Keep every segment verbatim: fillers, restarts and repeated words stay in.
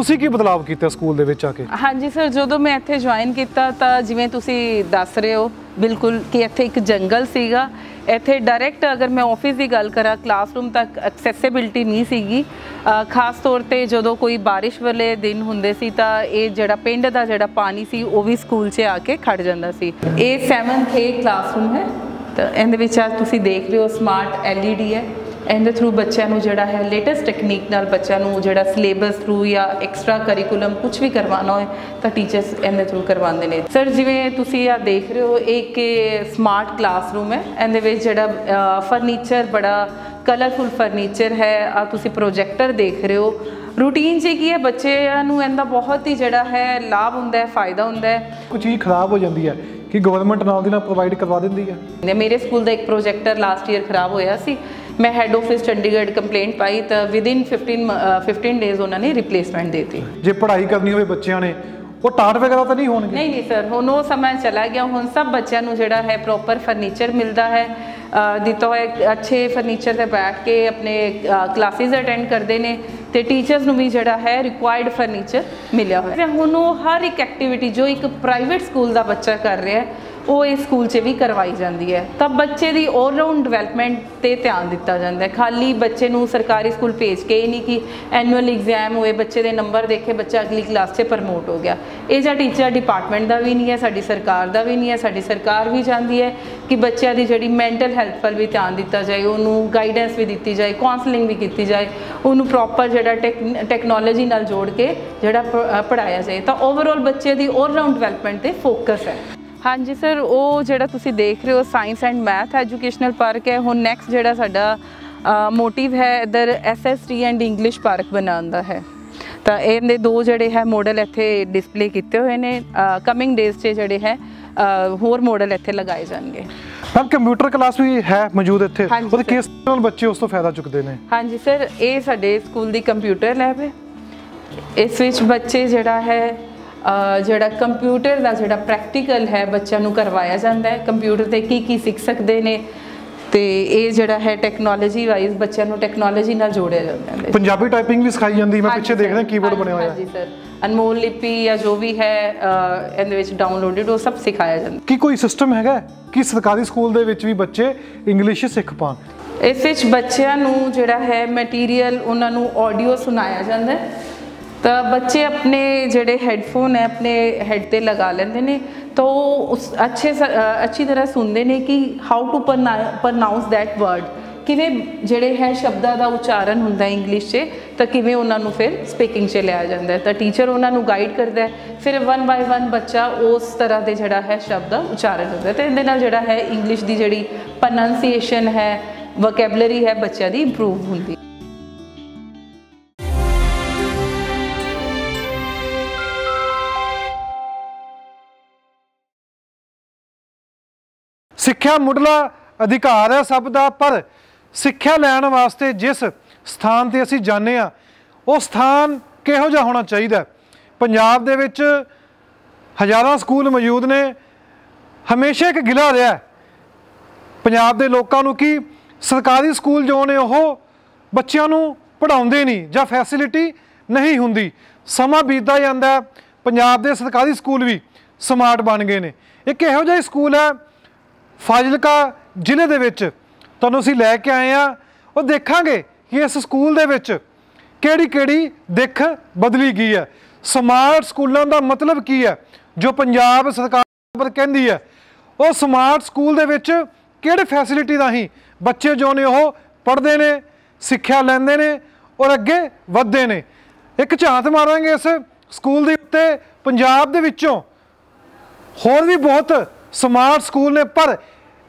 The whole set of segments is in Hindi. ਤੁਸੀਂ ਕੀ ਬਦਲਾਅ ਕੀਤਾ ਸਕੂਲ ਦੇ ਵਿੱਚ ਆ ਕੇ? ਹਾਂਜੀ ਸਰ, ਜਦੋਂ ਮੈਂ ਇੱਥੇ ਜੁਆਇਨ ਕੀਤਾ ਤਾਂ ਜਿਵੇਂ ਤੁਸੀਂ ਦੱਸ ਰਹੇ ਹੋ ਬਿਲਕੁਲ ਕਿ ਇੱਥੇ ਇੱਕ ਜੰਗਲ ਸੀਗਾ। ਇੱਥੇ ਡਾਇਰੈਕਟ ਅਗਰ ਮੈਂ ਆਫਿਸ ਦੀ ਗੱਲ ਕਰਾਂ, ਕਲਾਸਰੂਮ ਤੱਕ ਐਕਸੈਸਿਬਿਲਟੀ ਨਹੀਂ ਸੀਗੀ। ਖਾਸ ਤੌਰ ਤੇ ਜਦੋਂ ਕੋਈ ਬਾਰਿਸ਼ ਵਾਲੇ ਦਿਨ ਹੁੰਦੇ ਸੀ ਤਾਂ ਇਹ ਜਿਹੜਾ ਪਿੰਡ ਦਾ ਜਿਹੜਾ ਪਾਣੀ ਸੀ ਉਹ ਵੀ ਸਕੂਲ 'ਚ ਆ ਕੇ ਖੜ ਜਾਂਦਾ ਸੀ। ਇਹ ਸੈਵਨਥ ਏ ਕਲਾਸਰੂਮ ਹੈ ਤਾਂ ਇਹਦੇ ਵਿੱਚ ਆ ਤੁਸੀਂ ਦੇਖ ਰਹੇ ਹੋ ਸਮਾਰਟ ਐਲ ਈ ਡੀ ਹੈ। ਇਹਦੇ ਥਰੂ ਬੱਚਿਆਂ ਨੂੰ ਜਿਹੜਾ ਹੈ ਲੇਟੈਸਟ ਟੈਕਨੀਕ ਨਾਲ ਬੱਚਿਆਂ ਨੂੰ ਜਿਹੜਾ ਸਿਲੇਬਸ ਥਰੂ ਜਾਂ ਐਕਸਟਰਾ ਕਰਿਕੂਲਮ ਕੁਛ ਵੀ ਕਰਵਾਉਣਾ ਹੋਏ ਤਾਂ ਟੀਚਰਸ ਇਹਦੇ ਥਰੂ ਕਰਵਾਉਂਦੇ ਨੇ। ਸਰ ਜਿਵੇਂ ਤੁਸੀਂ ਆ ਦੇਖ ਰਹੇ ਹੋ ਇੱਕ ਸਮਾਰਟ ਕਲਾਸਰੂਮ ਹੈ। ਇਹਦੇ ਵਿੱਚ ਜਿਹੜਾ ਫਰਨੀਚਰ ਬੜਾ ਕਲਰਫੁਲ ਫਰਨੀਚਰ ਹੈ। ਆ ਤੁਸੀਂ ਪ੍ਰੋਜੈਕਟਰ ਦੇਖ ਰਹੇ ਹੋ। रूटीन से की है बच्चों नूं इनका बहुत ही जड़ा है लाभ होंदा है, फायदा होंदा है। कुछ चीज़ खराब हो जाती है कि गवर्नमेंट नाल दी नाल प्रोवाइड करवा दिंदी है। मेरे स्कूल का एक प्रोजैक्टर लास्ट ईयर खराब होया सी, मैं हैड ऑफिस चंडीगढ़ कंप्लेंट पाई तो विदिन फिफ्टीन फिफ्टीन डेज उन्होंने रिप्लेसमेंट देती। जे पढ़ाई करनी हो बच्चों ने वो टाट वगैरह तो नहीं होने? नहीं नहीं सर, हुण वो समय चला गया। हुण सब बच्चों नूं जिहड़ा है प्रॉपर फर्नीचर मिलता है दिता होया, अच्छे फर्नीचर ते बैठ के अपने क्लासिज अटेंड करते हैं तो टीचर्स नूं भी जिहड़ा है रिक्वायर्ड फर्नीचर मिलिया होया। हुण वो हर एक एक्टिविटी जो एक प्राइवेट स्कूल का बच्चा कर रहा है वो इस स्कूल से भी करवाई जाती है। तो बच्चे की ऑलराउंड डिवेलपमेंट पर ध्यान दिता जाता है। खाली बच्चे नूं सरकारी स्कूल भेज के नहीं कि एनुअल एग्जाम होए बच्चे के नंबर देखे बच्चा अगली क्लास से प्रमोट हो गया। ये जो टीचर डिपार्टमेंट का भी नहीं है, साड़ी सरकार का भी नहीं है। साड़ी सरकार भी चाहती है कि बच्चों की जी मैंटल हैल्थ पर भी ध्यान दिता जाए, उन्होंने गाइडेंस भी दी जाए, काउंसलिंग भी की जाए, उन्होंने प्रॉपर जो टैक टैक्नोलॉजी नाल जोड़ के जो पढ़ाया जाए। तो ओवरऑल बच्चे की ऑलराउंड डिवेलपमेंट पर फोकस है। हाँ जी सर, वो जो तुसी देख रहे हो science and math educational park है। हुण नैक्सट जो साडा मोटिव है इधर S S T and English park बनांदा है। तो ये दो जड़े है मॉडल इत्थे डिस्पले किए हुए ने। कमिंग डेज से जड़े है होर मॉडल इत्थे लगाए जाएंगे। मैम कंप्यूटर क्लास भी है मौजूद इत्थे, और किस तरह बच्चे उस तो फायदा चुकते हैं? हाँ जी सर, ये साडे स्कूल दी कंप्यूटर लैब है। इस विच बच्चे जड़ा है जोड़ा कंप्यूटर का जोड़ा प्रैक्टिकल है बच्चों को करवाया जाता है। कंप्यूटर से की की सीख सकते हैं तो ये जोड़ा है टैक्नोलॉजी वाइज बच्चों को टैक्नोलॉजी नाल जोड़िया जाता है। पंजाबी टाइपिंग भी सिखाई जाती है। मैं पीछे देख रहा कीबोर्ड बने हुए हैं। जी सर, अनमोल लिपि या जो भी है इन डाउनलोडेड वो सब सिखाया जाता है। कि कोई सिस्टम है कि सरकारी स्कूल भी बच्चे इंग्लिश सीख पा? इस बच्चों को जोड़ा है मटीरियल उन्होंने ऑडियो सुनाया जाता है। तो बच्चे अपने जोड़े हैडफोन है अपने हैड पर लगा लेंदे ने तो उस अच्छे अच्छी तरह सुनते हैं कि हाउ टू परना प्रनाउंस दैट वर्ड किवें जोड़े है शब्दा का उच्चारण होंदा है इंग्लिश से तो किवें उन्होंने फिर स्पीकिंग से लिया जाता है। तो टीचर उन्होंने गाइड करता है, फिर वन बाय वन बच्चा उस तरह के जोड़ा है शब्द का उच्चारण होता है। तो इहदे नाल जोड़ा है इंग्लिश की जोड़ी प्रनाउंसीएशन है वोकैबलरी है बच्चों की इंप्रूव होंदी। ਸਿੱਖਿਆ ਮੁੱਢਲਾ ਅਧਿਕਾਰ ਹੈ ਸਭ ਦਾ, ਪਰ ਸਿੱਖਿਆ ਲੈਣ ਵਾਸਤੇ ਜਿਸ ਸਥਾਨ 'ਤੇ ਅਸੀਂ ਜਾਂਦੇ ਹਾਂ ਉਹ ਸਥਾਨ ਕਿਹੋ ਜਿਹਾ ਹੋਣਾ ਚਾਹੀਦਾ? ਪੰਜਾਬ ਦੇ ਵਿੱਚ ਹਜ਼ਾਰਾਂ ਸਕੂਲ ਮੌਜੂਦ ਨੇ। ਹਮੇਸ਼ਾ ਇੱਕ ਗਿਲਾ ਰਿਹਾ ਪੰਜਾਬ ਦੇ ਲੋਕਾਂ ਨੂੰ ਕਿ ਸਰਕਾਰੀ ਸਕੂਲ ਜੋ ਨੇ ਉਹ ਬੱਚਿਆਂ ਨੂੰ ਪੜ੍ਹਾਉਂਦੇ ਨਹੀਂ ਜਾਂ ਫੈਸਿਲਿਟੀ ਨਹੀਂ ਹੁੰਦੀ। ਸਮਾਂ ਬੀਤਦਾ ਜਾਂਦਾ, ਪੰਜਾਬ ਦੇ ਸਰਕਾਰੀ ਸਕੂਲ ਵੀ ਸਮਾਰਟ ਬਣ ਗਏ ਨੇ। ਇੱਕ ਇਹੋ ਜਿਹਾ ਸਕੂਲ ਹੈ फाजिलका जिले दे विच तुहानूं असीं लैके आए हैं। और देखांगे कि इस स्कूल दे विच केड़ी केड़ी दिख बदली गई है। स्मार्ट स्कूलों का मतलब की है जो पंजाब सरकार कहती है, और स्मार्ट स्कूल दे विच केड़े फैसिलिटी राही बच्चे जो ने वो पढ़ते हैं, सिक्ख्या लैंदे ने और अगे वधदे ने। एक झांत मारांगे इस स्कूल दे उत्ते। पंजाब दे विचों होर भी बहुत स्मार्ट स्कूल ने, पर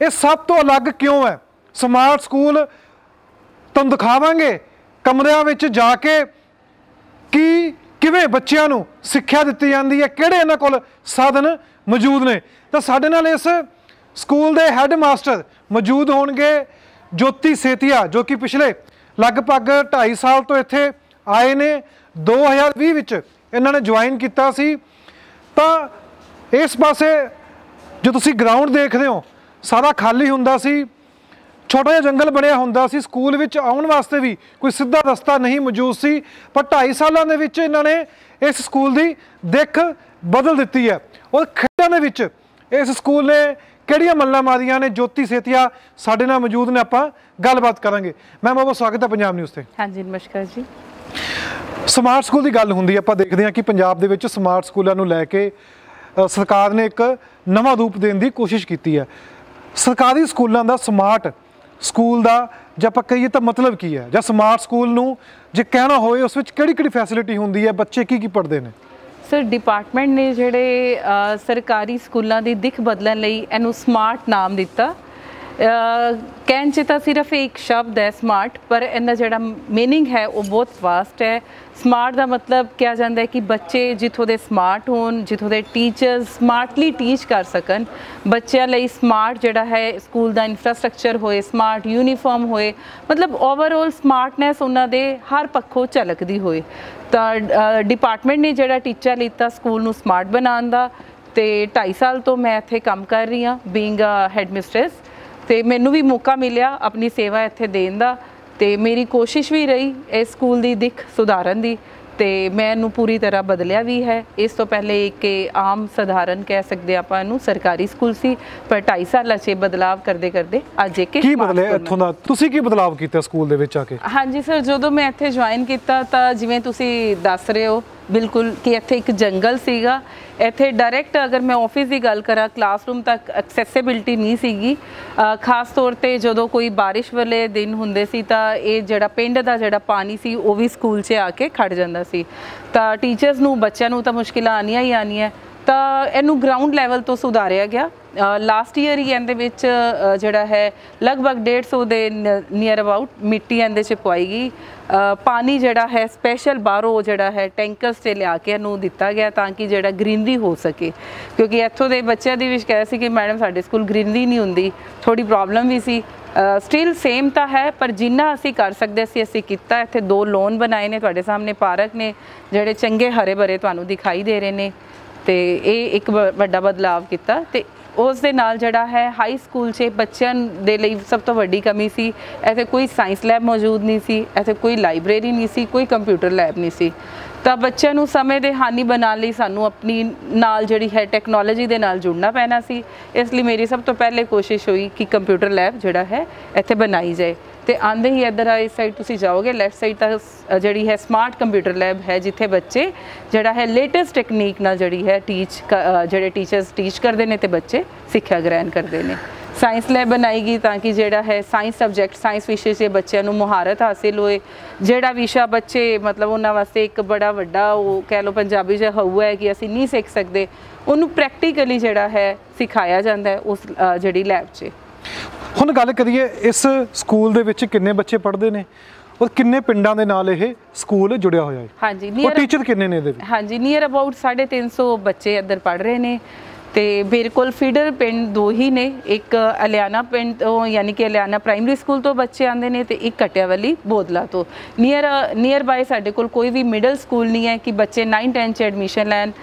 यह सब तो अलग क्यों है? स्मार्ट स्कूल तुम दिखावे कमरों में जाके कि किवें बच्चों को सिक्ख्या दी जाती है, किहड़े इन्हां कोल साधन मौजूद ने। तो साडे नाल इस स्कूल के हैड मास्टर मौजूद होणगे ज्योति सेथिया, जो कि पिछले लगभग ढाई साल तो इत्थे आए ने। दो हज़ार भी इन्होंने ज्वाइन किया सी। तो इस पासे जो तुसी ग्राउंड देख रहे हो सारा खाली हुंदा सी, छोटा जिहा जंगल बनिया हुंदा सी, स्कूल विच आउण वास्ते भी कोई सीधा रस्ता नहीं मौजूद सी, पर ढाई सालां दे विच इन्हां ने इस स्कूल दी देख बदल दित्ती है। और खेडां दे विच इस स्कूल ने ਕਿਹੜੀਆਂ ਮੱਲਾਂ ਮਾਰੀਆਂ ਨੇ ਜੋਤੀ ਸੇਤੀਆ ਸਾਡੇ ਨਾਲ ਮੌਜੂਦ ਨੇ, ਆਪਾਂ ਗੱਲਬਾਤ ਕਰਾਂਗੇ। ਮੈਮ ਬਹੁਤ ਸਵਾਗਤ ਹੈ ਪੰਜਾਬ ਨਿਊਜ਼ ਤੇ। ਹਾਂਜੀ ਨਮਸਕਾਰ ਜੀ। ਸਮਾਰਟ ਸਕੂਲ ਦੀ ਗੱਲ ਹੁੰਦੀ ਹੈ, ਆਪਾਂ ਦੇਖਦੇ ਹਾਂ ਕਿ ਪੰਜਾਬ ਦੇ ਵਿੱਚ ਸਮਾਰਟ ਸਕੂਲਾਂ ਨੂੰ ਲੈ ਕੇ ਸਰਕਾਰ ਨੇ ਇੱਕ ਨਵਾਂ ਰੂਪ ਦੇਣ ਦੀ ਕੋਸ਼ਿਸ਼ ਕੀਤੀ ਹੈ। ਸਰਕਾਰੀ ਸਕੂਲਾਂ ਦਾ ਸਮਾਰਟ ਸਕੂਲ ਦਾ ਜੇ ਆਪਾਂ ਕਹੀਏ ਤਾਂ ਮਤਲਬ ਕੀ ਹੈ, ਜਾਂ ਸਮਾਰਟ ਸਕੂਲ ਨੂੰ ਜੇ ਕਹਿਣਾ ਹੋਵੇ ਉਸ ਵਿੱਚ ਕਿਹੜੀ ਕਿਹੜੀ ਫੈਸਿਲਿਟੀ ਹੁੰਦੀ ਹੈ, ਬੱਚੇ ਕੀ ਕੀ ਪੜ੍ਹਦੇ ਨੇ? ਸਰ डिपार्टमेंट ने ਜਿਹੜੇ सरकारी स्कूलों की दिख बदलन ਲਈ ਇਹਨੂੰ स्मार्ट नाम ਦਿੱਤਾ। ਕਹਿਣ ਚ ਤਾਂ सिर्फ एक शब्द है स्मार्ट, पर ਇਹਦਾ ਜਿਹੜਾ मीनिंग है वो बहुत वास्ट है। स्मार्ट का मतलब ਕਿਹਾ ਜਾਂਦਾ है कि बच्चे जितों के स्मार्ट ਹੋਣ, जितों के टीचर्स स्मार्टली टीच कर सकन, ਬੱਚਿਆਂ ਲਈ स्मार्ट ਜਿਹੜਾ है स्कूल ਦਾ इंफ्रास्ट्रक्चर ਹੋਏ, स्मार्ट यूनीफॉर्म ਹੋਏ, मतलब ओवरऑल स्मार्टनेस ਉਹਨਾਂ ਦੇ हर ਪੱਖੋਂ ਝਲਕਦੀ ਹੋਏ। ਤਾਂ डिपार्टमेंट ने ਜਿਹੜਾ ਟੀਚਾ ਲੀਤਾ स्कूल ਨੂੰ स्मार्ट ਬਣਾਉਣ ਦਾ, ਤੇ ढाई साल तो मैं ਇੱਥੇ ਕੰਮ कर रही हाँ बीइंग हैड मिस्ट्रेस, तो मैनूं भी मौका मिलिया अपनी सेवा ਇੱਥੇ ਦੇਣ ਦਾ, ਤੇ ਮੇਰੀ ਕੋਸ਼ਿਸ਼ भी रही इस स्कूल की दिख सुधारन की, तो मैं ਇਹਨੂੰ पूरी तरह बदलिया भी है। इस तो पहले एक आम सधारण कह सकते आपां ਇਹਨੂੰ सरकारी स्कूल सी, पर ढाई साल अच्छे बदलाव करते करते अज एक ਕੀ ਬਦਲਿਆ ਇੱਥੋਂ ਦਾ? ਤੁਸੀਂ ਕੀ ਬਦਲਾਵ ਕੀਤਾ ਸਕੂਲ ਦੇ ਵਿੱਚ ਆ ਕੇ? हाँ जी सर, जो मैं ਇੱਥੇ ਜੁਆਇਨ ਕੀਤਾ ਤਾਂ ਜਿਵੇਂ ਤੁਸੀਂ ਦੱਸ ਰਹੇ ਹੋ बिल्कुल कि ਇੱਥੇ एक जंगल ਸੀਗਾ। ਇੱਥੇ डायरेक्ट अगर मैं ऑफिस की गल करा, क्लासरूम तक एक्सेसिबिलिटी नहीं सीगी, खास तौर पर जो कोई बारिश वाले दिन होंगे सी तो ये जड़ा पिंड का जड़ा पानी सी वो भी स्कूल से आके खड़ जाता सी, तो टीचर्स नू बच्चों नू तो मुश्किल आनिया ही आनिया। तो इनू ग्राउंड लैवल तो सुधारिया गया। लास्ट ईयर ही इन्हें जड़ा है लगभग डेढ़ सौ के नियर अबाउट मिट्टी इन्हें च पवाई गई। पानी जड़ा है स्पैशल बाहरों जड़ा है टैंकर्स से लिया के इनू दिता गया ताकि जड़ा ग्रीनरी हो सके, क्योंकि इतों के बच्चों की भी शिकायत सी कि मैडम साढ़े स्कूल ग्रीनरी नहीं होंगी, थोड़ी प्रॉब्लम भी सी। स्टिल सेम तो है पर जिन्ना असी कर सकते सी असी किता। इत्थे दो लोन बनाए ने तुहाडे सामने, पार्क ने जड़े चंगे हरे भरे तुहानू दिखाई दे रहे हैं, तो ये एक बड़ा बदलाव किया। तो उस दे नाल जड़ा है हाई स्कूल से बच्चों दे लई सब तो वड्डी कमी सी, ऐसे कोई साइंस लैब मौजूद नहीं सी, ऐसे कोई लाइब्रेरी नहीं सी, कोई कंप्यूटर लैब नहीं सी। तो बच्चों नू समय दे हानि बनाने लई सानू अपनी नाल जड़ी है टैक्नोलॉजी दे नाल जुड़ना पैना सी, इसलिए मेरी सब तो पहले कोशिश हुई कि कंप्यूटर लैब जड़ा है इत्थे बनाई जाए। तो आंदे ही इधर इस साइड तुसी जाओगे लैफ्ट साइड तक जड़ी है स्मार्ट कंप्यूटर लैब है, जिथे बच्चे जड़ा है लेटेस्ट टेक्नीक ना जड़ी है टीच जड़े टीचर्स टीच करते हैं, तो बच्चे सिक्ख्या ग्रहण करते हैं। साइंस लैब बनाएगी ताकि जड़ा है साइंस सबजैक्ट साइंस विशे से बच्चों को मुहारत हासिल होए, जड़ा विशा बच्चे मतलब उन्होंने वास्ते एक बड़ा वड्डा वो कह लो पंजाबी ज हुआ है कि असी नहीं सीख सकते, उन्होंने प्रैक्टिकली जड़ा है सिखाया जाता है उस जड़ी लैब से। ਹੁਣ ਗੱਲ ਕਰੀਏ इस स्कूल दे विच किन्ने बच्चे पढ़ते हैं और किन्ने पिंडां दे नाल यह स्कूल जुड़िया होया है? हाँ जी नियर टीचर किन्ने ने दे? हाँ जी नियर अबाउट साढ़े तीन सौ बच्चे इधर पढ़ रहे हैं। तो मेरे को फीडर पिंड दो ही ने, एक अलियाना पिंड तो यानी कि अलियाना प्राइमरी स्कूल तो बच्चे आते हैं, तो एक कटियावाली बोदला तो नियर नियर बाय साढ़े कोल कोई भी मिडल स्कूल नहीं है कि बच्चे नाइन टेन से एडमिशन लैन,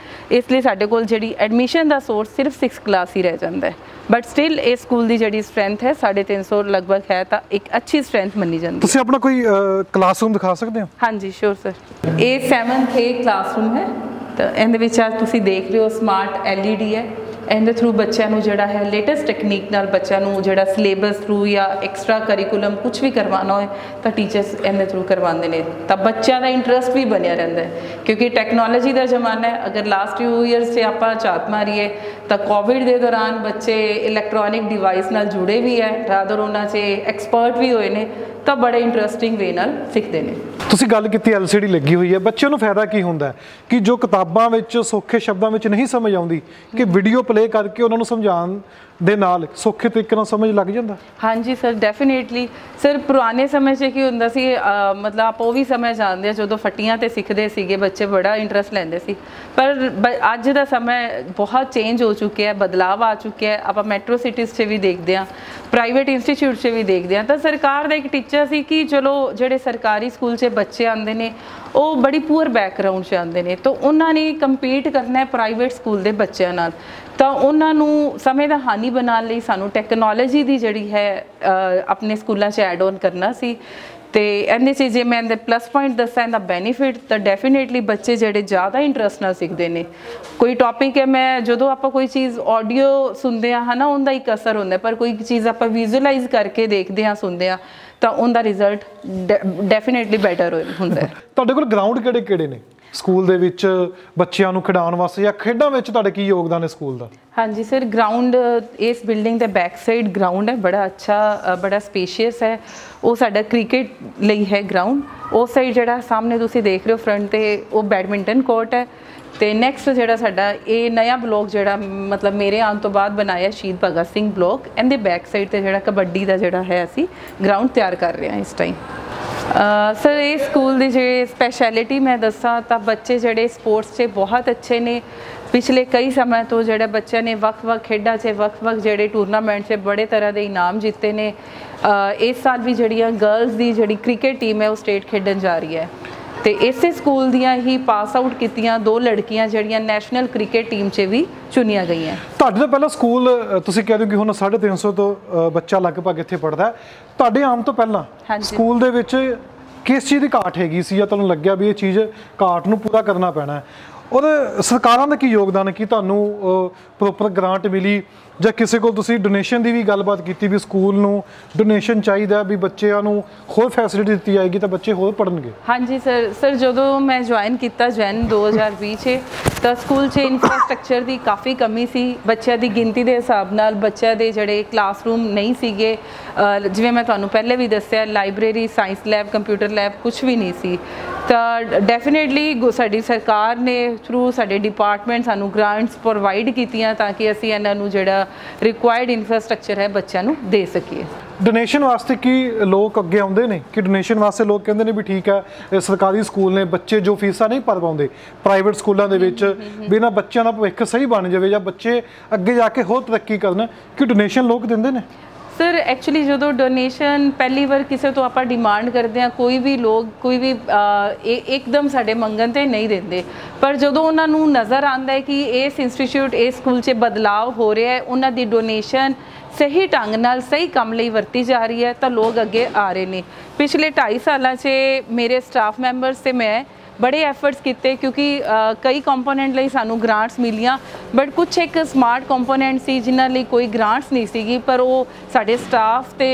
इसलिए साढ़े कोल जड़ी एडमिशन का सोर्स सिर्फ सिक्स क्लास ही रह जाता है। बट स्टिल इस स्कूल की जड़ी स्ट्रेंथ है साढ़े तीन सौ लगभग है, तो एक अच्छी स्ट्रेंथ मनी जाती है। तुसीं अपना कोई क्लासरूम दिखा सकते हो? हाँ जी sure sir, a seventh a classroom है, तो इन तुसी देख रहे हो स्मार्ट एल ई डी है, इन थ्रू बच्चों जड़ा है लेटेस्ट टेक्नीक नाल बच्चों जड़ा सिलेबस थ्रू या एक्स्ट्रा करिकुलम कुछ भी करवाना हो तो टीचर्स इन थ्रू करवाते हैं, तो बच्चों का इंटरस्ट भी बनिया रहता है। क्योंकि टैक्नोलॉजी का जमाना है, अगर लास्ट फ्यू ईयरस से आप झात मारीए तो कोविड के दौरान बच्चे इलैक्ट्रॉनिक डिवाइस नाल जुड़े भी है, रादर उन्होंने एक्सपर्ट भी होए ने, तो बड़े इंटरस्टिंग वे नाल सीखते हैं। तुसी गल कीती एल सी डी लगी हुई है, बच्चों को फायदा की होंदा है कि जो किताबां विच सौखे शब्दां विच नहीं समझ आउंदी कि वीडियो प्ले करके उन्होंने समझाउण दे नाल सौखे तरीके नाल समझ लग जांदा? हाँ जी सर डेफिनेटली सर, पुराने समय से की हुंदा सी मतलब आप वो भी समय जानते हैं जो फटियां ते सीखते सीगे बच्चे बड़ा इंटरस्ट लैंदे सी, पर अज का समय बहुत चेंज हो चुके है, बदलाव आ चुके है। आप मैट्रो सिटीज़ से भी देखते हैं, प्राइवेट इंस्टीट्यूट से भी देखते हैं, तो सरकार का एक टीचर सोचा सी कि चलो जिहड़े सरकारी स्कूल च बच्चे आंदे ने वो बड़ी पुअर बैकग्राउंड से आंदे ने तो उन्होंने कंपीट करना है प्राइवेट स्कूल के बच्चों नाल, तो उन्होंने समय का हानि बनाने लई सानू टैक्नोलॉजी की जिहड़ी है अपने स्कूलों से ऐड ऑन करना सी। तो इहदे च जे मैं प्लस पॉइंट दसा इहदा बैनीफिट तो डैफीनेटली बच्चे जिहड़े ज़्यादा इंट्रस्ट नाल सीखते हैं। कोई टॉपिक है मैं जो आपां कोई चीज़ ऑडियो सुनते हैं है ना उनका एक असर होंदा, पर कोई चीज़ आपां विजुअलाइज करके देखते हाँ सुनते हाँ तो उनका रिजल्ट डैफीनेटली बैटर होंदा है। तुहाडे कोल ग्राउंड किहड़े-किहड़े ने स्कूल दे विच बच्चियां नूं खिडाउण वास्ते जां खेडां विच तुहाडा की योगदान है स्कूल दा? हाँ जी सर, ग्राउंड इस बिल्डिंग के बैक साइड ग्राउंड है, बड़ा अच्छा बड़ा स्पेशियस है, वो साडा क्रिकेट लई है ग्राउंड। उस साइड जिहड़ा सामने तुसीं देख रहे हो फ्रंट ते वो बैडमिंटन कोर्ट है, तो नैक्सट जिहड़ा साडा ये नया ब्लॉक जिहड़ा मतलब मेरे आने तो बाद बनाया शहीद भगत सिंह ब्लॉक, इहदे बैक साइड ते जिहड़ा कबड्डी का जिहड़ा है असीं ग्राउंड तैयार कर रहे हैं इस टाइम। सर ये स्कूल की जी स्पैशैलिटी मैं दसा तो बच्चे जिहड़े स्पोर्ट्स से बहुत अच्छे ने, पिछले कई समय तो जिहड़े बच्चों ने वक् वक् खेडा से वक् वक् जिहड़े टूरनामेंट से बड़े तरह के इनाम जीते ने। इस साल भी जिहड़ियां गर्ल्स की जिहड़ी क्रिकेट टीम है वो स्टेट खेडन जा रही है, तो इस स्कूल दियाँ ही पास आउट कीतियां दो लड़कियां जड़ियां नैशनल क्रिकेट टीम से भी चुनिया गई हैं। तुहाडे तो पहला स्कूल तुसीं कह दो कि हुण साढ़े तीन सौ तो बच्चा लगभग इत्थे पढ़दा है, तुहाडे आम तो पहला स्कूल दे विच किस चीज़ की घाट हैगी सी जां तुहानूं लग्गिया भी ये चीज़ घाट नूं पूरा करना पैना है, और सरकारां दा की योगदान है कि तुहानूं प्रोपर ग्रांट मिली जां किसी कोल तुसीं डोनेशन की भी गलबात की भी स्कूल नूं डोनेशन चाहिए भी बच्चों नूं होर फैसिलिटी दी जाएगी तो बच्चे होर पढ़नगे? हाँ जी सर, सर जदों मैं ज्वाइन किया जैन दो हज़ार भी तो स्कूल से इंफ्रास्ट्रक्चर की काफ़ी कमी सी, बच्चों की गिनती के हिसाब नाल बच्चों के जोड़े क्लासरूम नहीं सीगे, जिवें मैं तुहानूं पहले भी दस्या library science lab computer lab कुछ भी नहीं सी। तो डैफीनेटली साडी सरकार ने थ्रू साडे डिपार्टमेंट सानू ग्रांट्स प्रोवाइड कीतियां ताकि असीं इन्हां नू जिहड़ा रिक्वायर्ड इंफ्रास्ट्रक्चर है बच्चों नू दे सकीए। डोनेशन वास्ते कि लोग अगे आउंदे ने कि डोनेशन वास्ते लोग कहंदे ने भी ठीक है सरकारी स्कूल ने बच्चे जो फीसा नहीं भर पाउंदे प्राइवेट स्कूलों के विच भी इन्हां बच्चों का भविष्य सही बन जाए जां बच्चे अगे जाके होर तरक्की करन, कि डोनेशन लोग दिंदे ने? सर एक्चुअली जो डोनेशन पहली बार किसी तो आप डिमांड करते हैं कोई भी लोग कोई भी आ, ए, एकदम साढ़े मंगन तो नहीं देंगे, पर जो उन्होंने नज़र आता है कि इस इंस्टीट्यूट इस स्कूल से बदलाव हो रहा है उन्होंने डोनेशन सही ढंग नाल सही काम लई वरती जा रही है तो लोग अगे आ रहे हैं। पिछले ढाई साल से मेरे स्टाफ मैंबरस से मैं बड़े एफर्ट्स किए क्योंकि आ, कई कंपोनेंट लिए सानू ग्रांट्स मिलियाँ, बट कुछ एक स्मार्ट कंपोनेंट सी जिन्हां लई कोई ग्रांट्स नहीं सीगी, पर वो साडे स्टाफ ते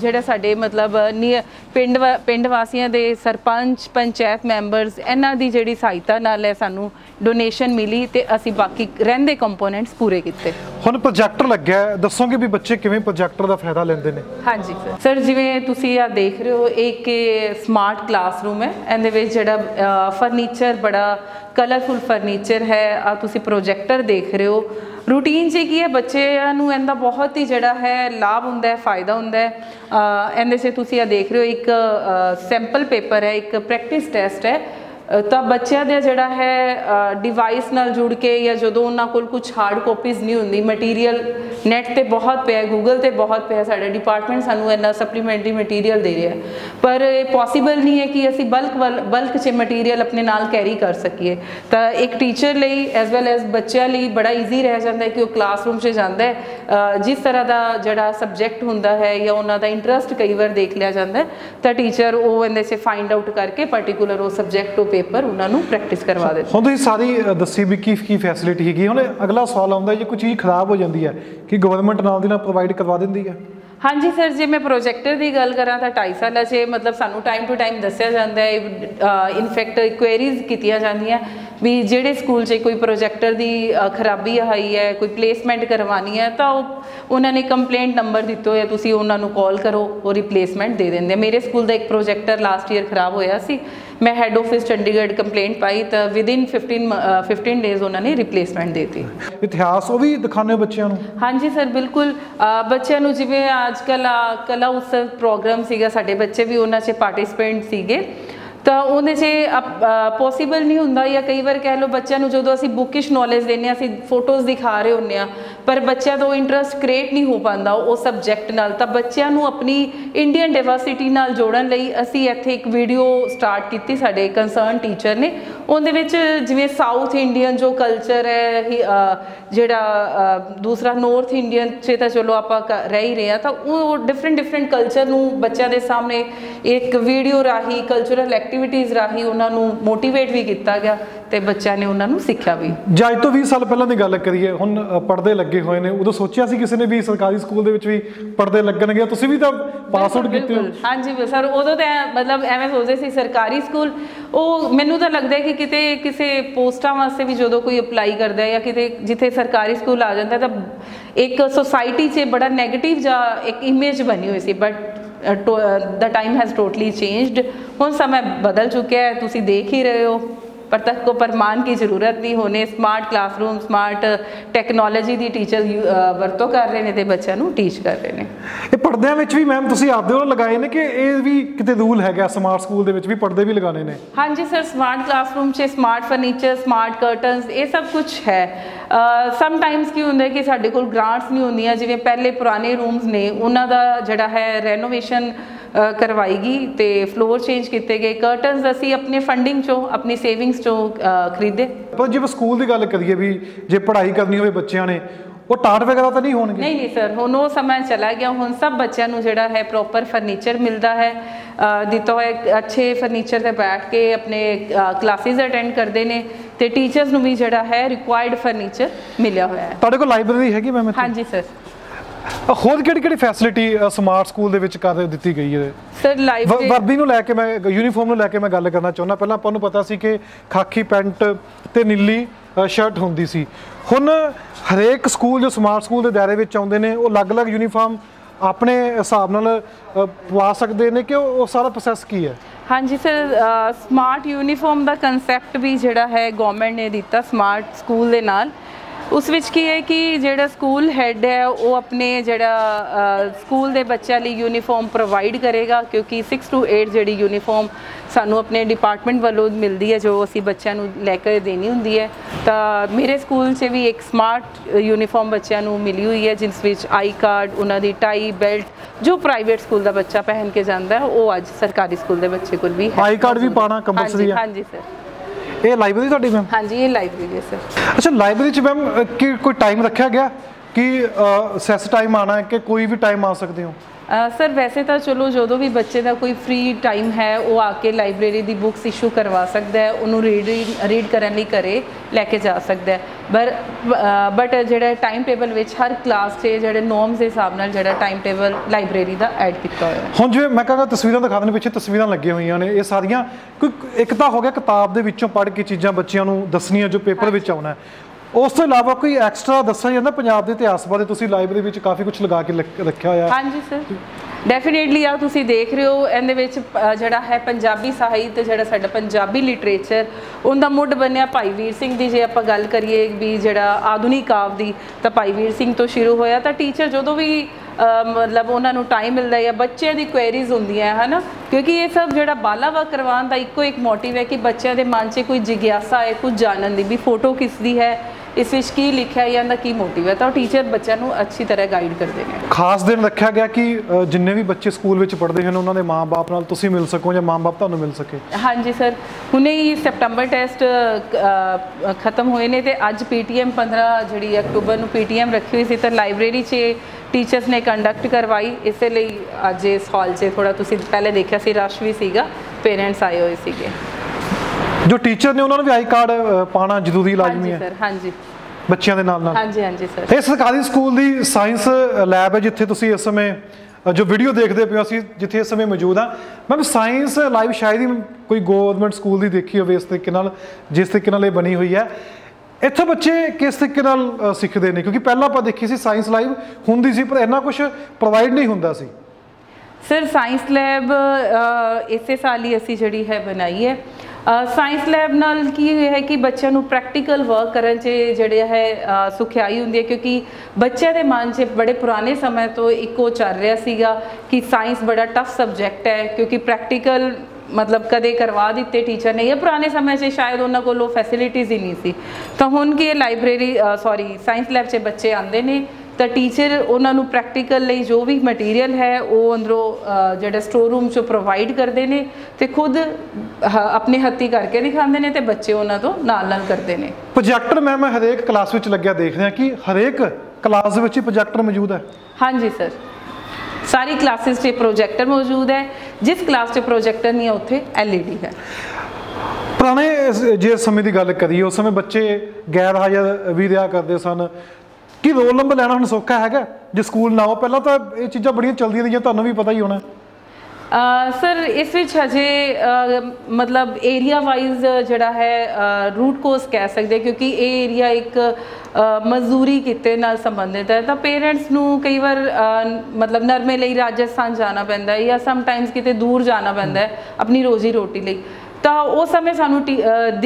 जिहड़े साडे मतलब नियर पिंड वा, पिंड वासियां दे सरपंच पंचायत मैंबर्स इन्हां दी जिहड़ी सहायता नाल है सानू डोनेशन मिली ते असी बाकी रहिंदे कंपोनेंट्स पूरे किए। हुण प्रोजैक्टर लग्गिया दसोगे भी बच्चे किवें प्रोजैक्टर का फायदा लैंदे ने? हाँ जी सर, सर जिवें तुसीं आ देख रहे हो एक स्मार्ट क्लासरूम है, इहदे विच जिहड़ा फर्नीचर बड़ा कलरफुल फर्नीचर है, आ तुसी प्रोजैक्टर देख रहे हो। रूटीन से की है बच्चों नूं इहदा बहुत ही जड़ा है लाभ हुंदा है फायदा हुंदा है। इहदे से तुसी आ देख रहे हो एक सैंपल पेपर है एक प्रैक्टिस टेस्ट है, तो बच्चों का जोड़ा है डिवाइस नाल जुड़ के या जो उन्होंने कोल कुछ हार्ड कॉपीज़ नहीं होंगी मटीरियल नैट पर बहुत पे गूगल पर बहुत पे साडा डिपार्टमेंट सानू इन्ना सप्लीमेंटरी मटीरियल दे रहा है, पर पॉसिबल नहीं है कि असी बल्क बल बल्क से मटीरियल अपने नाल कैरी कर सकीए। तो एक टीचर लिए एज वैल एज बच्चों लिए बड़ा ईजी रह जाता है कि वह क्लासरूम से जाता है, जिस तरह का जोड़ा सबजैक्ट होंदा है या उन्हों का इंट्रस्ट कई बार देख लिया जाता है तो टीचर वो इहदे से फाइंड आउट करके पर्टिकुलर वो सबजैक्ट पेपर उन्होंने प्रैक्टिस करवा देते। हम तो ये सारी दसी भी की की फैसिलिटी हैगी, हम अगला सवाल आता है जो कोई चीज़ खराब हो जाती है कि गवर्नमेंट नाल दी नाल प्रोवाइड करवा देती है? हाँ जी सर, जे मैं प्रोजैक्टर की गल करा तो ढाई साल से मतलब सानू टाइम टू टाइम दस्या जाता है, इनफैक्ट क्वेरीज कीतियां जांदियां भी जिहड़े स्कूल से कोई प्रोजैक्टर की खराबी आई है कोई प्लेसमेंट करवानी है तो उन्होंने कंप्लेंट नंबर दिता है तुसीं उन्हां नूं कॉल करो वो रिप्लेसमेंट दे देंगे। मेरे स्कूल का एक प्रोजैक्टर लास्ट ईयर खराब होया सी, मैं हैड ऑफिस चंडीगढ़ कंप्लेंट पाई तो within fifteen fifteen days उन्होंने रिप्लेसमेंट देती। इतिहास वो भी दिखाने बच्चों? हाँ जी सर बिल्कुल, बच्चों जिवें अजकल कला उत्सव प्रोग्राम सीगा साडे बच्चे भी उन्हां च पार्टिसिपेंट सीगे, तो उन्हें पॉसिबल नहीं होंगे, या कई बार कह लो बच्चों जो असी बुकिश नॉलेज देने असी फोटोज़ दिखा रहे होंगे पर बच्चों तो इंटरस्ट क्रिएट नहीं हो पाता उस सबजैक्ट नाल। तो बच्चों को अपनी इंडियन डाइवर्सिटी नाल जोड़न लई असी इत्थे एक वीडियो स्टार्ट की साडे कंसर्न टीचर ने, उहदे विच जिवें साउथ इंडियन जो कल्चर है जिहड़ा दूसरा नॉर्थ इंडियन चे तो चलो आप रह ही रहे, तो वो डिफरेंट डिफरेंट कल्चर नू बच्चों के सामने एक वीडियो राही कल्चरल एक्टिविटीज़ राही उन्होंने मोटीवेट भी किया गया तो बच्चों ने उन्होंने सीखा भी। जे अज तो बीस साल पहले की गल करिए, हुण पढ़दे लगे हुए ने, उदों सोचिया सी किसी ने भी सरकारी स्कूल दे विच भी पढ़दे लगणगे? तुसीं भी तां पास आउट कीते हो। हाँ जी सर, उदों तां मतलब एवें सोचदे सी सरकारी स्कूल, वो मैनूं तां लगदा है कि किते किसी पोस्टां वास्ते भी जदों कोई अप्लाई करदा है या किते जिथे सरकारी स्कूल आ जांदा तां एक सोसाइटी 'च बड़ा नैगेटिव जा एक इमेज बनी हुई सी, but the time has totally changed. हुण समय बदल चुकिया है, तुसीं देख ही रहे हो, पर तक को प्रमाण की जरूरत नहीं होने, स्मार्ट क्लासरूम स्मार्ट टैक्नोलॉजी की टीचर वरतों कर रहे हैं तो बच्चों को टीच कर रहे हैं। पढ़दे में भी मैम तुसीं आपदे ओर लगाए ने कि ये भी किते रूल हैगा स्मार्ट स्कूल दे विच भी पढ़दे भी लगाने ने? हाँ जी सर, स्मार्ट क्लासरूम से स्मार्ट फर्नीचर स्मार्ट कर्टनस ये सब कुछ है। समटाइम्स की होंगे कि साढ़े कोल ग्रांट्स नहीं होंदियां, जिवें पहले पुराने रूम्स ने उन्हां दा जिहड़ा है रेनोवेशन करवाई गई तो फ्लोर चेंज किए गए, कर्टनस असी अपने फंडिंग चो अपनी सेविंग्स चो खरीदे। पर जो स्कूल की गल करिए भी जो पढ़ाई करनी हो बच्चों ने वो टाट वगैरह तो नहीं होने? नहीं नहीं सर, हुण वो समय चला गया, हुण सब बच्चों को जिहड़ा है प्रॉपर फर्नीचर मिलता है दिता है, अच्छे फर्नीचर से बैठ के अपने क्लासेज अटेंड करते हैं तो टीचर्स को भी जिहड़ा है रिक्वायर्ड फर्नीचर मिलया हुआ है। तुहाडे कोल लाइब्रेरी हैगी मैम? हाँ जी सर। होर किहड़ी किहड़ी फैसिलिटी स्मार्ट स्कूल दे विच कर दित्ती गई है सर? लाइब्रेरी वर्दी नूं लैके मैं यूनीफॉर्म नूं लैके मैं गल करना चाहुंदा। पहलां आपां नूं पता सी कि खाकी पैंट ते नीली शर्ट हुंदी सी, हुण हरेक स्कूल जो स्मार्ट स्कूल दे दायरे विच आउंदे ने वो अलग-अलग यूनीफॉर्म अपने हिसाब नाल पा सकदे ने कि वो सारा प्रोसैस की है? हाँ जी सर, स्मार्ट यूनीफॉर्म दा कंसैप्ट भी जिहड़ा है गवर्नमेंट ने दिता स्मार्ट स्कूल दे नाल। उस विच की है कि जेड़ा स्कूल हैड है वो अपने जेड़ा स्कूल दे बच्चों लिए यूनीफॉर्म प्रोवाइड करेगा, क्योंकि सिक्स टू एट जेड़ी यूनीफॉर्म सानू अपने डिपार्टमेंट वालों मिलती है जो असी बच्चों को लैके देनी होंगी है। तो मेरे स्कूल से भी एक स्मार्ट यूनीफॉर्म बच्चों को मिली हुई है जिस विच आई कार्ड उन्होंने टाई बेल्ट जो प्राइवेट स्कूल का बच्चा पहन के जाता है वो अज सरकारी स्कूल के बच्चे को भी आई कार्ड भी पाना कंपलसरी है। हाँ जी सर। ये लाइब्रेरी थोड़ी मैम? हाँ जी ये लाइब्रेरी है सर। अच्छा, लाइब्रेरी मैम कि कोई टाइम रखा गया कि सैस टाइम आना है कि कोई भी टाइम आ सकते हो? आ, सर वैसे तो चलो जो भी बच्चे का कोई फ्री टाइम है वो आके लाइब्रेरी की बुक्स इशू करवा सकता है, उन्होंने रीड रीड करने घरे लैके जा सकता है, पर बट जो टाइम टेबल विच हर क्लास से जो नॉर्म्स के हिसाब नाल जो टाइम टेबल लाइब्रेरी का ऐड किया हुआ है। हुण जिवें मैं कहना तस्वीरां दिखा देने पिछे तस्वीरां लगी हुई ने, ये सारिया कोई एक तो हो गया किताब के विचों पढ़ के चीज़ां बच्चों को दसनिया जो पेपर में आना है, उस तो अलावा कोई एक्स्ट्रा दसा जाता पंजाब के इतिहास बारे तुसीं लाइब्रेरी विच काफ़ी कुछ लगा के रखा हुआ है? हाँ जी सर डेफिनेटली, आ तुसीं देख रहे हो इहदे विच जिहड़ा है पंजाबी साहित्य जिहड़ा साडा पंजाबी लिटरेचर उनका मुढ़ बनिया भाई वीर सिंह दी जे आपां गल करिए भी जिहड़ा आधुनिक काव दी तां भाई वीर सिंह तो शुरू होया। तां टीचर जदों भी मतलब उन्होंने टाइम मिलता है या बच्चों की क्वेरीज होंगे है ना, क्योंकि ये सब जो बाला वा करवाने का इको एक मोटिव है कि बच्चों के मन से कोई जिग्यासा है कुछ जानने की भी फोटो किसकी है इस विच की लिखा है या की मोटिव है, तो टीचर बच्चों को अच्छी तरह गाइड करते हैं। खास दिन रखा गया कि जिन्हें भी बच्चे स्कूल पढ़ते हैं उन्होंने माँ बाप नाल तुसीं मिल सको या माँ बाप तुहानूं मिल सके? हाँ जी सर, हुणे ही सितंबर टैसट खत्म हुए ने, अज पी टी एम पंद्रह जी अक्टूबर पी टी एम रखी हुई थी तो लाइब्रेरी से टीचर्स ने कंडक्ट करवाई, इसलिए अज इस हॉल से थोड़ा तुसीं पहले देखा सी रश भी सीगा, पेरेंट्स आए हुए सीगे। जो टीचर ने उन्होंने भी आई कार्ड पाना जरूरी लाजमी है? हाँ जी बच्चों के नाल नाल। हाँ जी हाँ जी सर। ये सरकारी स्कूल की साइंस लैब है जिथे तुसीं इस समय जो वीडियो देखते पे असीं जिथे इस समय मौजूद हाँ। मैम साइंस लैब शायद ही कोई गवर्नमेंट स्कूल की देखी हो इस तरीके नाल जिस तरीके नाल ये बनी हुई है, इत्थे बच्चे किस तरीके नाल सीखते हैं? क्योंकि पहला आपां देखी सी साइंस लैब हुंदी सी पर इन्ना कुछ प्रोवाइड नहीं हुंदा सी। सर साइंस लैब इसे साल ही असी जिहड़ी है बनाई है। साइंस लैब नाल की है कि बच्चों को प्रैक्टिकल वर्क करन च जिहड़े है सुखियाई हुंदी है, क्योंकि बच्चों के मन से बड़े पुराने समय तो इको चल रहा सीगा कि साइंस बड़ा टफ सबजैक्ट है, क्योंकि प्रैक्टिकल मतलब कदे करवा दिते टीचर ने, या पुराने समय से शायद उन्होंने को लो फैसिलिटीज़ ही नहीं सी, तो हुण कि लाइब्रेरी सॉरी साइंस लैब से बच्चे आते हैं तो टीचर उन्होंने प्रैक्टिकल लिए जो भी मटीरियल है वो अंदरों जो स्टोर रूम चो प्रोवाइड करते हैं, तो खुद अपने हत्थी करके दिखाते हैं, तो बच्चे उन्होंने तो नाल नाल करते हैं। प्रोजैक्टर मैम हरेक क्लास में लग्या देख रहे हैं कि हरेक क्लास में प्रोजैक्टर मौजूद है? हाँ जी सर, सारी क्लासेस से प्रोजैक्टर मौजूद है, जिस क्लास से प्रोजैक्टर नहीं है उत्थे एलईडी है। पुराने जे समय की गल करिए उस समय बच्चे गैर हाजिर भी रहा करते सन, कि रोल नंबर लेना हम सौखा है जो स्कूल ना हो? पहला तो ये चीज़ा बड़िया चलती रही, तुम्हें भी पता ही होना। आ, सर इस विच हजे मतलब एरिया वाइज जड़ा है रूट कोस कह सकते, क्योंकि ये एरिया एक आ, मजदूरी किते नाल संबंधित है, तो पेरेंट्स नू कई बार मतलब नरमे लई राजस्थान जाना पैंदा है, या समटाइम्स किते दूर जाना पैंदा है अपनी रोजी रोटी लई, तो उस समय सानू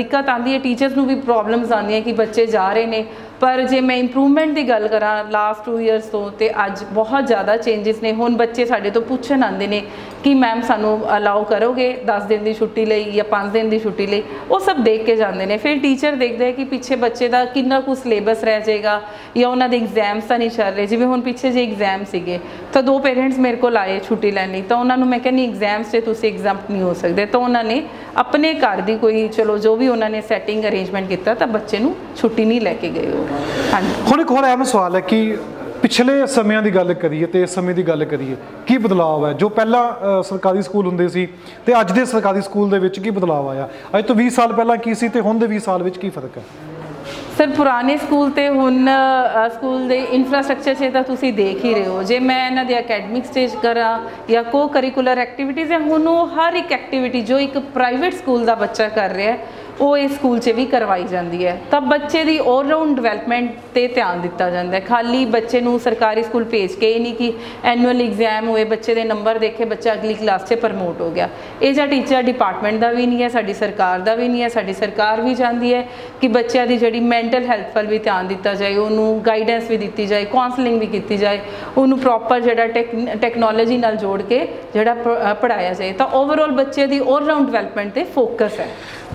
दिक्कत आती है, टीचर्स नू भी प्रॉब्लम्स आती हैं कि बच्चे जा रहे ने। पर जे मैं इंप्रूवमेंट की गल करा लास्ट टू ईयरस तो ते अज बहुत ज़्यादा चेंजिस ने। हुण बच्चे साढ़े तो पूछन आते हैं कि मैम सानू अलाउ करोगे दस दिन की छुट्टी ले या पाँच दिन की छुट्टी ले, वो सब देख के जाते हैं। फिर टीचर देखते हैं कि पिछे बच्चे का कितना कुछ सिलेबस रह जाएगा या उन्होंने एग्जाम्स तो नहीं चल रहे, जिवें हुण पिछे जे एग्जाम से तो दो पेरेंट्स मेरे को आए छुट्टी लैनी, तो उन्होंने मैं कहनी एग्जाम से तुसीं एग्जाम्प्ट नहीं हो सकते, तो उन्होंने अपने घर की कोई चलो जो भी उन्होंने सैटिंग अरेंजमेंट किया तो बच्चे को छुट्टी नहीं लैके गए। हाँ हम एक होर अहम सवाल है कि पिछले समय की गल करिए तो इस समय की गल करिए की बदलाव है? जो पहला आ, सरकारी स्कूल होंदे सी ते अज दे सरकारी स्कूल दे विच की बदलाव आया? अज तो बीस साल पहला की सी ते हुण दे बीस साल विच की फर्क है? सर पुराने स्कूल तो हुण स्कूल के इंफ्रास्ट्रक्चर से तो तुसीं देख ही रहे हो, जे मैं इन्हां दे अकैडमिक स्टेज करा या को करिकुलर एक्टिविटीज़ है, हुण वह हर एक एक्टिविटी जो एक प्राइवेट स्कूल का बच्चा कर रहा है वो इस स्कूल से भी करवाई जाती है, तो बच्चे की ऑलराउंड डिवेलपमेंट पर ध्यान दिता जाता है। खाली बच्चे नू सरकारी स्कूल भेज के नहीं कि एनुअल एग्जाम हुए बच्चे के नंबर देखे बच्चा अगली क्लास से प्रमोट हो गया, ये जो टीचर डिपार्टमेंट का भी नहीं है, साड़ी सरकार का भी नहीं है। साड़ी सरकार भी चाहती है कि बच्चों की जी मैंटल हैल्थ पर भी ध्यान दिता जाए, उन्होंने गाइडेंस भी दी जाए, काउंसलिंग भी की जाए, उन्होंने प्रॉपर जो टैक टैक्नोलॉजी नाल जोड़ के जो पढ़ाया जाए, तो ओवरऑल बच्चे की ऑलराउंड डिवेलपमेंट पर फोकस है।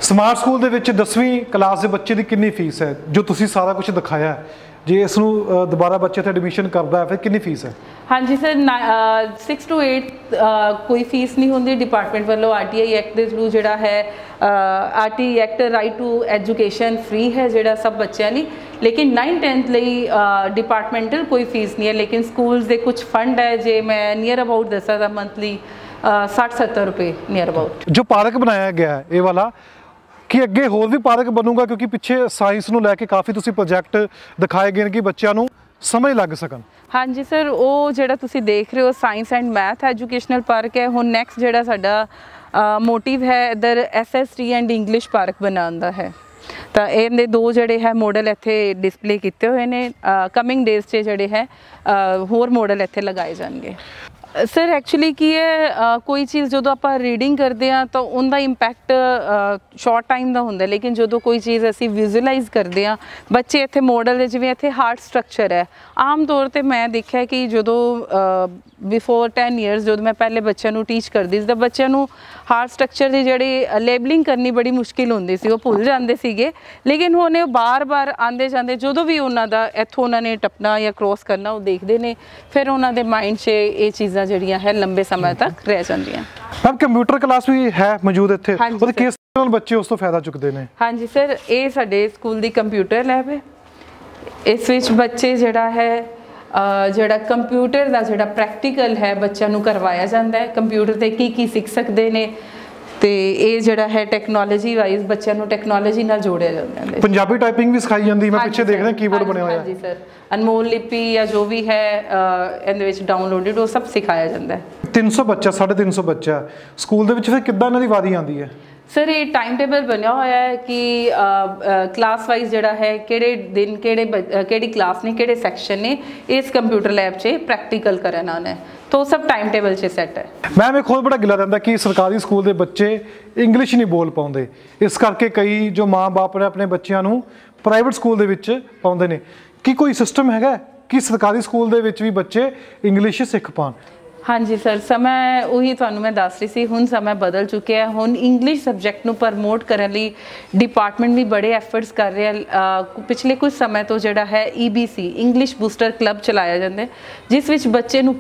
स्मार्ट स्कूल दे विच दसवीं क्लास के बच्चे की कितनी फीस है? जो तुसी सारा कुछ दिखाया है, जे इस दोबारा बच्चे तो एडमिशन करता है फिर कितनी फीस है? हाँ जी सर सिक्स टू एट कोई फीस नहीं होंगी, डिपार्टमेंट वालों आर टी आई एक्ट के थ्रू जोड़ा है R T I act right to education free है जोड़ा सब बच्चों लिए, लेकिन नाइन टेंथ लिए डिपार्टमेंटल कोई फीस नहीं है। लेकिन स्कूल्स के कुछ फंड है, जे मैं नियर अबाउट दसा था मंथली साठ सत्तर रुपये नियर अबाउट। जो पार्क बनाया गया है ये वाला कि अगे होर भी पार्क बनूगा, क्योंकि पिछे साइंस नू लैके काफ़ी तुसी प्रोजैक्ट दिखाए गए कि बच्चों नू समझ लग सकन। हाँ जी सर वो जेड़ा तुसी देख रहे हो science and math educational park है। हुण नैक्सट जेड़ा साडा मोटिव है इधर S S T and English park बनाउण दा है, तो ये दो जोड़े है मॉडल इत्थे डिस्पले किए हुए हैं, कमिंग डेज से जोड़े है होर मॉडल इत्थे लगाए जाएंगे। सर एक्चुअली की है आ, कोई चीज़ जो आप रीडिंग करते हैं तो उनका इंपैक्ट शॉर्ट टाइम का होंगे, लेकिन जो कोई चीज़ असी विजुलाइज करते हैं बच्चे इतने मॉडल जिवें इतने हार्ट स्ट्रक्चर है आम तौर पर मैं देखा कि जो बिफोर टेन ईयरस जो मैं पहले बच्चों को टीच करती तो बच्चों को हार्ट स्ट्रक्चर की जोड़ी लेबलिंग करनी बड़ी मुश्किल होंगी सी, वो भुल जाते थे। लेकिन हुण बार बार आते जाते जो भी उन्होंने इत्थों उन्होंने टपना या क्रॉस करना वो देखते हैं, फिर उन्होंने माइंड से ये चीज़ां जड़ियां है लंबे समय तक रह जांदियां। अब कंप्यूटर क्लास भी है मौजूद इत्थे, और किस तरह बच्चे उस तो फायदा चुकते हैं? हाँ जी सर ये साडे स्कूल दी कंप्यूटर लैब है, इस विच बच्चे जड़ा है जोड़ा कंप्यूटर का जोड़ा प्रैक्टिकल है बच्चों को करवाया जाता है, कंप्यूटर से की की सीख सकते हैं, तो ये जोड़ा है टैक्नोलॉजी वाइज बच्चों को टैक्नोलॉजी नाल जोड़िया जाता है। पंजाबी टाइपिंग भी सिखाई जाती है, मैं पीछे देख रहा कीबोर्ड बने हुए हैं। जी सर अनमोल लिपि या जो भी है इनदे विच डाउनलोडेड वो सब सिखाया जाता है। तीन सौ बच्चा साढ़े तीन सौ बच्चा स्कूल दे विच फिर किद्दां इन्हां दी वारी आंदी है? सर ये टाइम टेबल बनया होया है कि आ, आ, क्लास वाइज जोड़ा है किहड़े दिन किहड़े किहड़ी क्लास ने किहड़े सैक्शन ने इस कंप्यूटर लैब से प्रैक्टिकल करना आना है, तो सब टाइम टेबल से सैट है। मैम एक होर बड़ा गिला रहता कि सरकारी स्कूल के बच्चे इंग्लिश नहीं बोल पाते, इस करके कई जो माँ बाप ने अपने बच्चों को प्राइवेट स्कूल के विच पाते हैं, कि कोई सिस्टम हैगा कि सरकारी स्कूल के विच भी बच्चे इंग्लिश सीख पान? हाँ जी सर, समय ਉਹੀ ਤੁਹਾਨੂੰ मैं दस रही सी, हुण समय बदल चुके है। हुण इंग्लिश सबजैक्ट ਨੂੰ प्रमोट करने ਲਈ डिपार्टमेंट भी बड़े एफर्ट्स कर रहे हैं। पिछले कुछ समय तो ਜਿਹੜਾ ਹੈ ईबीसी इंग्लिश बूस्टर क्लब चलाया ਜਾਂਦਾ, जिस ਵਿੱਚ ਬੱਚੇ ਨੂੰ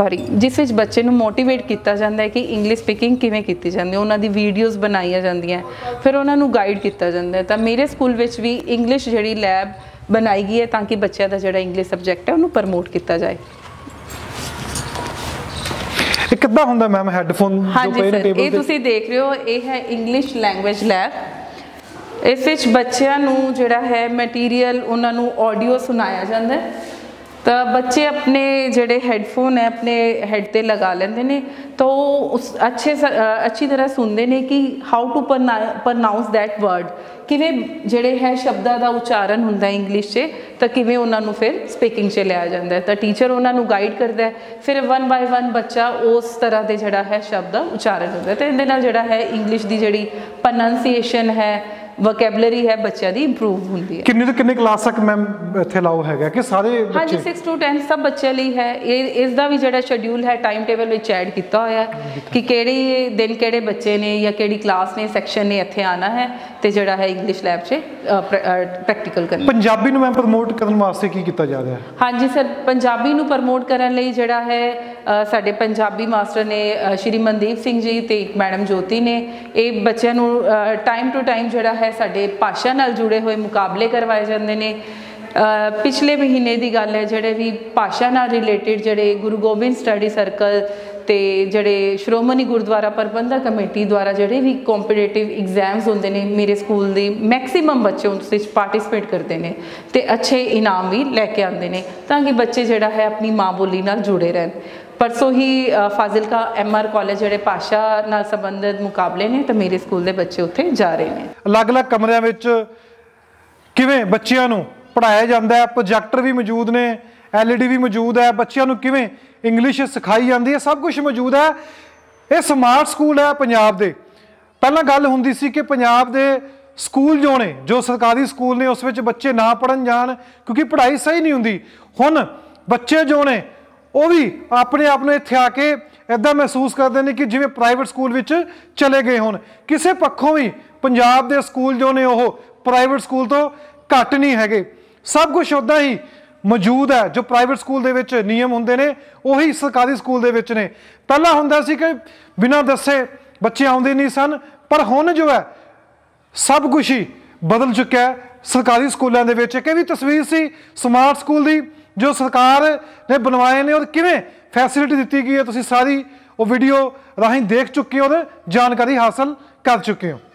सॉरी जिस ਵਿੱਚ ਬੱਚੇ ਨੂੰ ਮੋਟੀਵੇਟ ਕੀਤਾ ਜਾਂਦਾ ਹੈ कि इंग्लिश स्पीकिंग ਕਿਵੇਂ ਕੀਤੀ ਜਾਂਦੀ ਹੈ। ਉਹਨਾਂ ਦੀ ਵੀਡੀਓਜ਼ ਬਣਾਈਆਂ ਜਾਂਦੀਆਂ, ਫਿਰ ਉਹਨਾਂ ਨੂੰ ਗਾਈਡ ਕੀਤਾ ਜਾਂਦਾ ਹੈ। ਤਾਂ ਮੇਰੇ ਸਕੂਲ ਵਿੱਚ भी इंग्लिश ਜਿਹੜੀ लैब बनाई गई है ताकि ਬੱਚਿਆਂ ਦਾ ਜਿਹੜਾ इंग्लिश सबजैक्ट है ਉਹਨੂੰ ਪ੍ਰਮੋਟ ਕੀਤਾ ਜਾਏ। ਕਿੱਦਾਂ ਹੁੰਦਾ ਮੈਮ ਹੈੱਡਫੋਨ जो पेन टेबल ਤੇ ਇਹ ਤੁਸੀਂ देख रहे हो, ਇਹ है इंग्लिश लैंग्वेज लैब। ਇਸ ਵਿੱਚ ਬੱਚਿਆਂ ਨੂੰ ਜਿਹੜਾ ਹੈ ਮਟੀਰੀਅਲ ਉਹਨਾਂ ਨੂੰ ਆਡੀਓ ਸੁਣਾਇਆ ਜਾਂਦਾ ਹੈ। तो बच्चे अपने जोड़े हैडफोन है अपने हैड पर लगा लेंदे ने, तो उस अच्छे अच्छी तरह सुनते हैं कि how to pronounce that word, किवें जोड़े है शब्दा का उच्चारण होंगे इंग्लिश से, तो किवें उन्होंने फिर स्पीकिंग से लिया जाता है। तो टीचर उन्होंने गाइड करता है, फिर वन बाय वन बच्चा उस तरह के जोड़ा है शब्द का उच्चारण होंगे। तो ये जोड़ा है इंग्लिश की जी प्रनाउंसीएशन है ਵੋਕੈਬਲਰੀ है बच्चों की इंप्रूव होंगी है। किन्ने तो किन्ने क्लास तक मैम इत्थे लाओ हैगा कि सारे बच्चे? हाँ जी, सिक्स टू टेन सब बच्चों लिए है। इसका भी जोड़ा शेड्यूल है टाइम टेबल में ऐड किया हुआ है कि किहड़े दिन किहड़े बच्चे ने या किहड़ी क्लास ने सैक्शन ने इत्थे आना है, तो जोड़ा है इंग्लिश लैब से प्रैक्टिकल करना। पंजाबी नूं मैम प्रमोट करने वास्ते की कीता जा रहा है? हाँ जी सर, पंजाबी नूं प्रमोट करने लई जोड़ा है साडे पंजाबी मास्टर ने श्री मनदीप सिंह जी ते मैडम ज्योति ने ये बच्चों नूं टाइम टू टाइम जोड़ा है साडे भाषा नाल जुड़े हुए मुकाबले करवाए जाते हैं। पिछले महीने की गल है जोड़े भी भाषा नाल रिलेटिड जोड़े गुरु गोबिंद स्टडी सर्कल ते जोड़े श्रोमणी गुरद्वारा प्रबंधक कमेटी द्वारा जोड़े भी कॉम्पीटेटिव एग्जाम्स होंदे ने, मेरे स्कूल के मैक्सीमम बच्चे उसदे विच पार्टिसिपेट करते हैं तो अच्छे इनाम भी लैके आते हैं ताकि बच्चे जोड़ा है अपनी माँ बोली नाल जुड़े रहन। परसों ही फाजिलका एम आर कॉलेज जोड़े भाषा नाल संबंधित मुकाबले ने, तो मेरे स्कूल के बच्चे उत्थे जा रहे हैं। अलग अलग कमरिया किवें बच्चों नूं पढ़ाया जाता है, प्रोजैक्टर भी मौजूद ने, एल ई डी भी मौजूद है, बच्चों को किवें इंग्लिश सिखाई जाती है, सब कुछ मौजूद है। ये स्मार्ट स्कूल है पंजाब के। पहला गल हुंदी सी कि पंजाब के स्कूल जो ने जो सरकारी स्कूल ने उस विच बच्चे ना पढ़न जान क्योंकि पढ़ाई सही नहीं हुंदी। हुण बच्चे जो ने वो भी अपने आप में इत्थे आके इदा महसूस करते हैं कि जिवें प्राइवेट स्कूल विच चले गए होण। किसी पक्षों भी पंजाब के स्कूल जो ने वो प्राइवेट स्कूल तो घट नहीं है, सब कुछ उदा ही मौजूद है। जो प्राइवेट स्कूल दे विच नियम होंदे ने उही सरकारी स्कूल दे विच ने। पहला हुंदा सी कि बिना दस्से बच्चे आउंदे नहीं सन, पर हुण जो है सब कुछ ही बदल चुका है सरकारी स्कूलों दे विच। कि भी तस्वीर सी स्मार्ट स्कूल दी जो सरकार ने बनवाए ने और किवें फैसिलिटी दित्ती गई है, तुसीं सारी वो वीडियो राहीं देख चुके हो और जानकारी हासिल कर चुके हो।